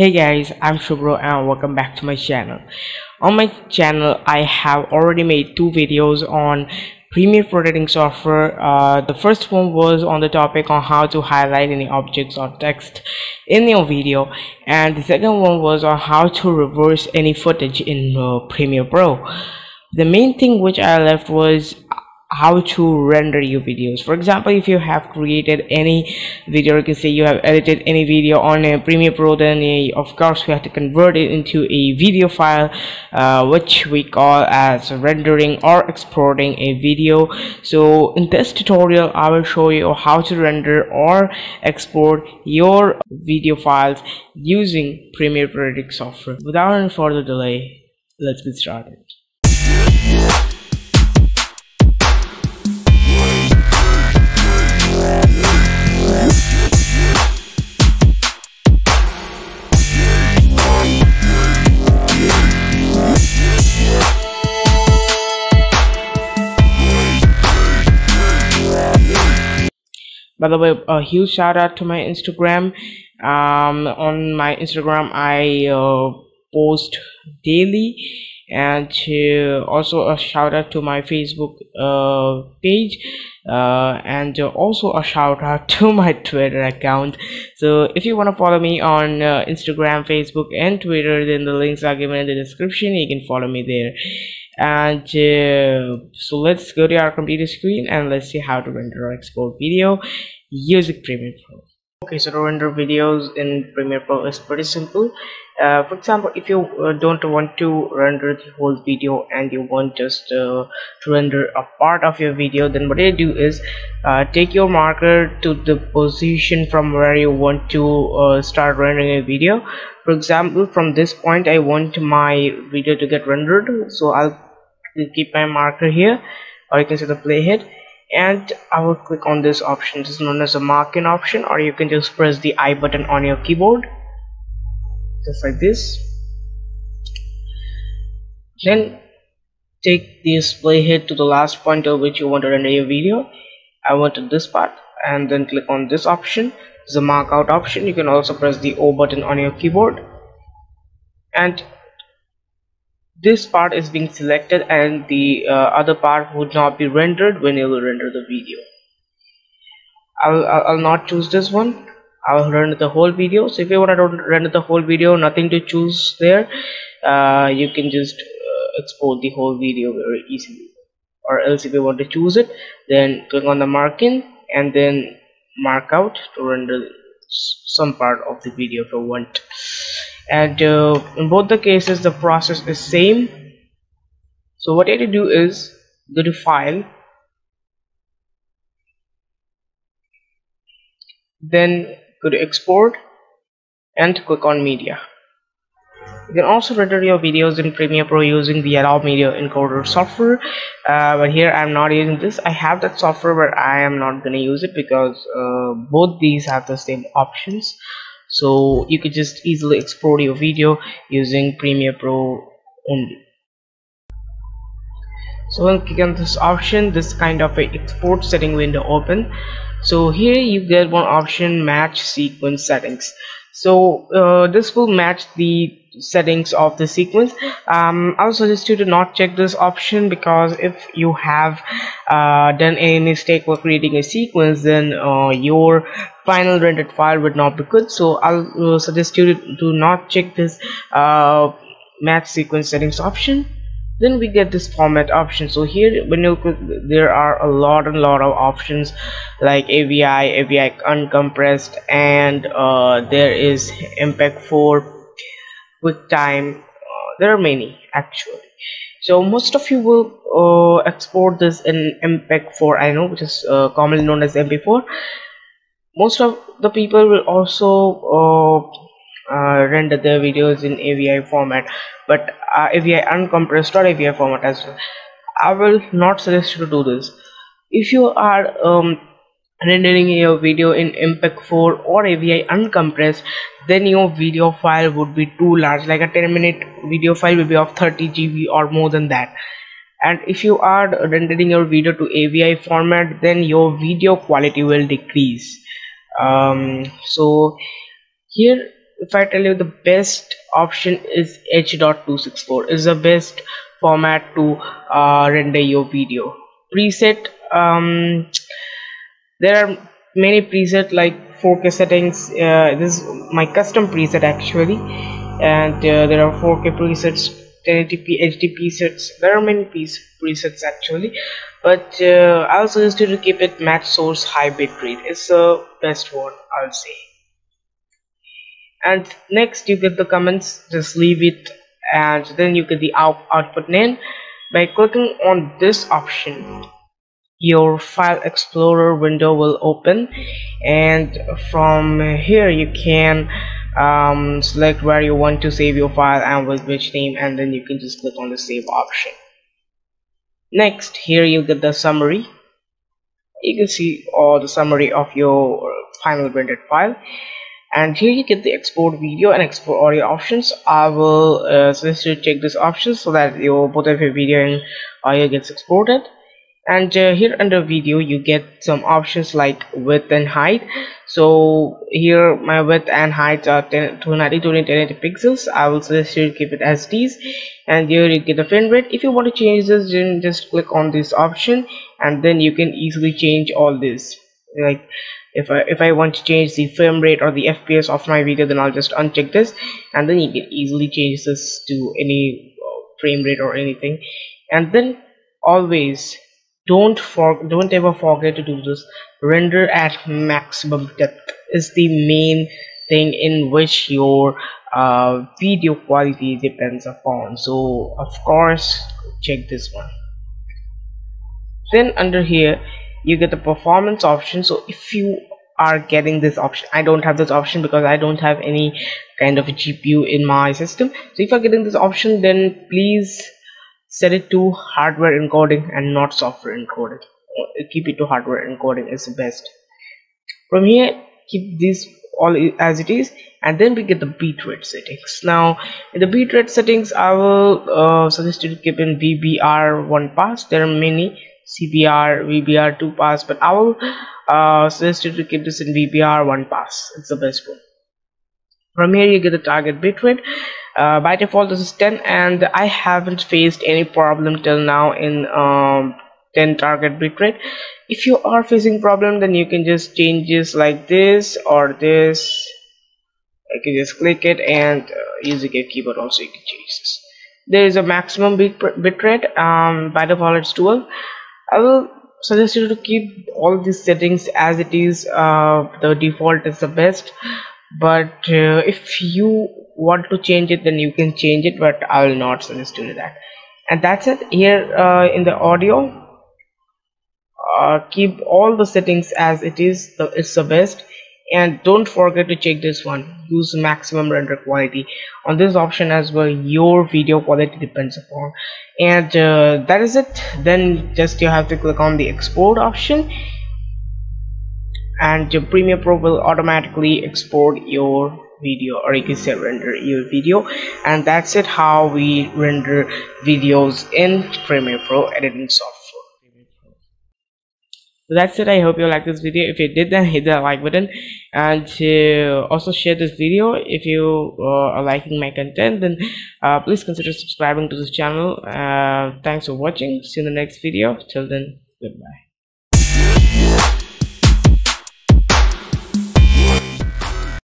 Hey guys, I'm Shubro and welcome back to my channel. On my channel I have already made two videos on Premiere Pro editing software. The first one was on the topic on how to highlight any objects or text in your video, and the second one was on how to reverse any footage in Premiere Pro. The main thing which I left was how to render your videos. For example, if you have created any video, you can say you have edited any video on a Premiere Pro, then of course we have to convert it into a video file, which we call as rendering or exporting a video. So in this tutorial I will show you how to render or export your video files using Premiere Pro editing software. Without any further delay, let's get started. By the way, a huge shout out to my Instagram. On my Instagram I post daily, and also a shout out to my Facebook page, and also a shout out to my Twitter account. So if you want to follow me on Instagram, Facebook and Twitter, then the links are given in the description. You can follow me there. And so let's go to our computer screen and let's see how to render or export video using Premiere Pro. Okay, so to render videos in Premiere Pro is pretty simple. For example, if you don't want to render the whole video and you want just to render a part of your video, then what you do is take your marker to the position from where you want to start rendering a video. For example, from this point I want my video to get rendered, so I'll keep my marker here, or you can see the playhead, and I will click on this option. This is known as a marking option, or you can just press the I button on your keyboard, just like this. Then take this playhead to the last point to which you want to render your video. I wanted this part, and then click on this option. It's a mark out option. You can also press the O button on your keyboard, and this part is being selected and the other part would not be rendered when you will render the video. I'll not choose this one. I'll render the whole video. So if you want to render the whole video, nothing to choose there. You can just export the whole video very easily, or else if you want to choose it, then click on the mark in and then mark out to render some part of the video if you want. And in both the cases the process is same. So what you have to do is go to file, then go to export and click on media. You can also render your videos in Premiere Pro using the Adobe Media Encoder software, but here I'm not using this. I have that software, but I am not gonna use it because both these have the same options. So you could just easily export your video using Premiere Pro only. So when click on this option, this kind of a export setting window open. So here you get one option, match sequence settings. So this will match the settings of the sequence. I'll suggest you to not check this option, because if you have done any mistake while creating a sequence, then your final rendered file would not be good. So I'll suggest you to do not check this match sequence settings option. Then we get this format option. So here when you click, there are a lot of options like AVI uncompressed, and there is MPEG4, with time, there are many actually. So most of you will export this in MPEG4, I know, which is commonly known as MP4. Most of the people will also render their videos in AVI format, but AVI uncompressed or AVI format as well. I will not suggest you to do this. If you are rendering your video in MPEG4 or AVI uncompressed, then your video file would be too large. Like a 10-minute video file will be of 30 GB or more than that. And if you are rendering your video to AVI format, then your video quality will decrease. So here if I tell you the best option is H.264 is the best format to render your video. Preset, there are many presets like 4K settings. This is my custom preset actually, and there are 4K presets, 1080p HD presets. There are many presets actually, but I also used to keep it match source high bitrate. It's the best one, I'll say. And next you get the comments, just leave it, and then you get the output name. By clicking on this option, your file explorer window will open, and from here you can select where you want to save your file and with which name, and then you can just click on the save option. Next, here you get the summary. You can see all the summary of your final rendered file, and here you get the export video and export audio options. I will suggest you check this option so that your both of your video and audio gets exported. And here under video you get some options like width and height. So here my width and height are 292 by 1080 pixels. I will suggest you keep it as these. And here you get the frame rate. If you want to change this, then just click on this option, and then you can easily change all this. Like if I want to change the frame rate or the FPS of my video, then I'll just uncheck this, and then you can easily change this to any frame rate or anything. And then always don't ever forget to do this. Render at maximum depth is the main thing in which your video quality depends upon. So of course check this one. Then under here you get the performance option. So if you are getting this option, I don't have this option because I don't have any kind of a GPU in my system. So if you're getting this option, then please set it to hardware encoding and not software encoding. Keep it to hardware encoding, is the best. From here, keep this all as it is, and then we get the bitrate settings. Now, in the bitrate settings, I will suggest you to keep in VBR 1 pass. There are many, CBR, VBR 2 pass, but I will suggest you to keep this in VBR 1 pass. It's the best one. From here, you get the target bitrate. By default this is 10, and I haven't faced any problem till now in 10 target bitrate. If you are facing problem, then you can just change this like this or this. You can just click it, and using your keyboard also you can change this. There is a maximum bitrate. By default it's 12. I will suggest you to keep all these settings as it is. The default is the best, but if you want to change it, then you can change it, but I will not suggest you to do that. And that's it. Here in the audio, keep all the settings as it is. It's the best. And don't forget to check this one, use maximum render quality. On this option as well, your video quality depends upon. And that is it. Then just you have to click on the export option, and your Premiere Pro will automatically export your video, or you can say render your video. And that's it, how we render videos in Premiere Pro editing software. So that's it. I hope you like this video. If you did, then hit the like button, and also share this video. If you are liking my content, then please consider subscribing to this channel. Thanks for watching. See you in the next video. Till then, goodbye.